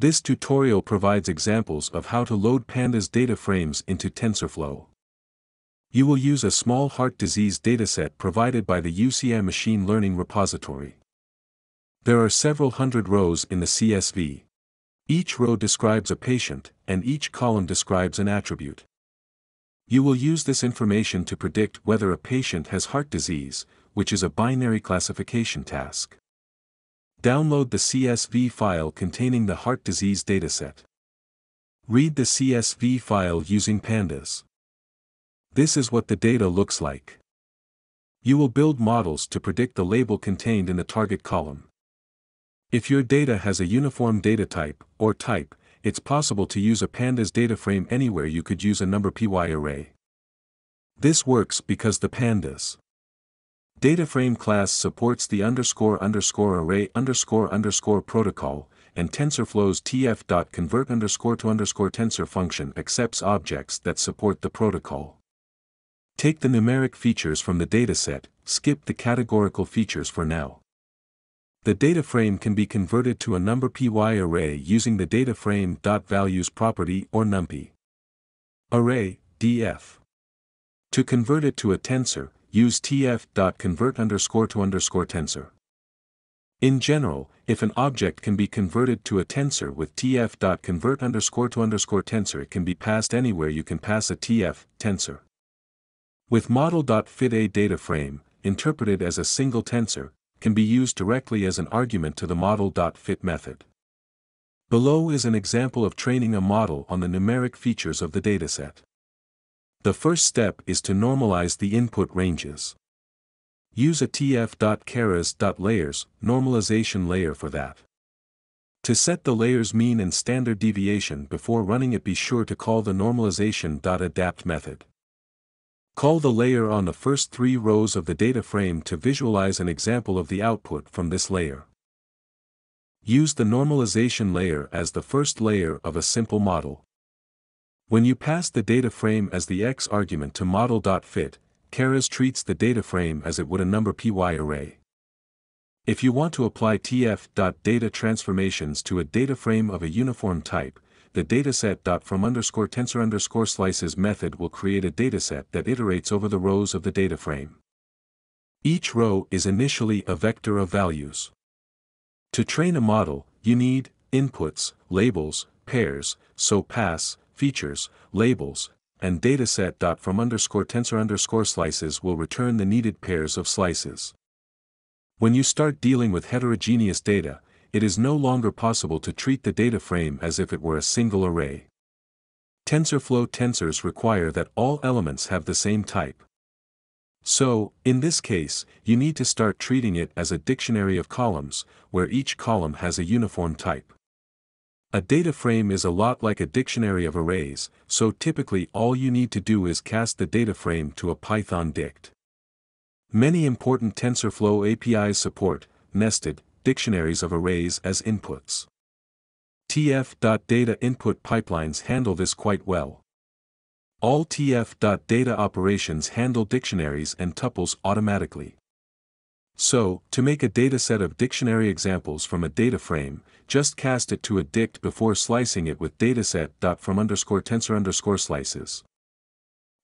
This tutorial provides examples of how to load Pandas data frames into TensorFlow. You will use a small heart disease dataset provided by the UCI Machine Learning Repository. There are several hundred rows in the CSV. Each row describes a patient, and each column describes an attribute. You will use this information to predict whether a patient has heart disease, which is a binary classification task. Download the CSV file containing the heart disease dataset. Read the CSV file using Pandas. This is what the data looks like. You will build models to predict the label contained in the target column. If your data has a uniform data type, or type, it's possible to use a Pandas data frame anywhere you could use a NumPy array. This works because the Pandas DataFrame class supports the __array___ protocol, and TensorFlow's tf.convert_to_tensor function accepts objects that support the protocol. Take the numeric features from the dataset, skip the categorical features for now. The DataFrame can be converted to a NumPy array using the DataFrame.values property or NumPy array df. To convert it to a tensor, use tf.convert_to_tensor. In general, if an object can be converted to a tensor with tf.convert_to_tensor, it can be passed anywhere you can pass a tf tensor. With model.fit, a data frame, interpreted as a single tensor, can be used directly as an argument to the model.fit method. Below is an example of training a model on the numeric features of the dataset. The first step is to normalize the input ranges. Use a tf.keras.layers normalization layer for that. To set the layer's mean and standard deviation before running it, be sure to call the normalization.adapt method. Call the layer on the first three rows of the data frame to visualize an example of the output from this layer. Use the normalization layer as the first layer of a simple model. When you pass the data frame as the x argument to model.fit, Keras treats the data frame as it would a NumPy array. If you want to apply tf.data transformations to a data frame of a uniform type, the dataset.from_tensor_slices method will create a dataset that iterates over the rows of the data frame. Each row is initially a vector of values. To train a model, you need inputs, labels, pairs, so pass, features, labels, and dataset.from_tensor_slices will return the needed pairs of slices. When you start dealing with heterogeneous data, it is no longer possible to treat the data frame as if it were a single array. TensorFlow tensors require that all elements have the same type. So, in this case, you need to start treating it as a dictionary of columns, where each column has a uniform type. A data frame is a lot like a dictionary of arrays, so typically all you need to do is cast the data frame to a Python dict. Many important TensorFlow APIs support nested dictionaries of arrays as inputs. tf.data input pipelines handle this quite well. All tf.data operations handle dictionaries and tuples automatically. So, to make a dataset of dictionary examples from a data frame, just cast it to a dict before slicing it with dataset.from_tensor_slices.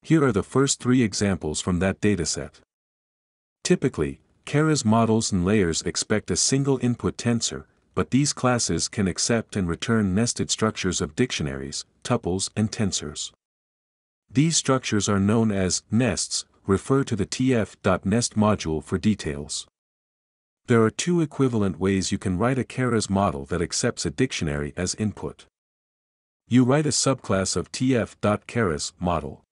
Here are the first three examples from that dataset. Typically, Keras models and layers expect a single input tensor, but these classes can accept and return nested structures of dictionaries, tuples, and tensors. These structures are known as nests. Refer to the tf.nest module for details. There are two equivalent ways you can write a Keras model that accepts a dictionary as input. You write a subclass of tf.keras model.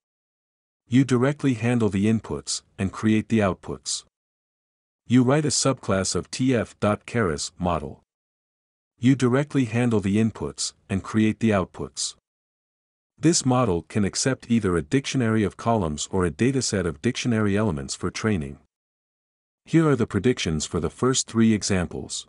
You directly handle the inputs and create the outputs. You write a subclass of tf.keras model. You directly handle the inputs and create the outputs. This model can accept either a dictionary of columns or a dataset of dictionary elements for training. Here are the predictions for the first three examples.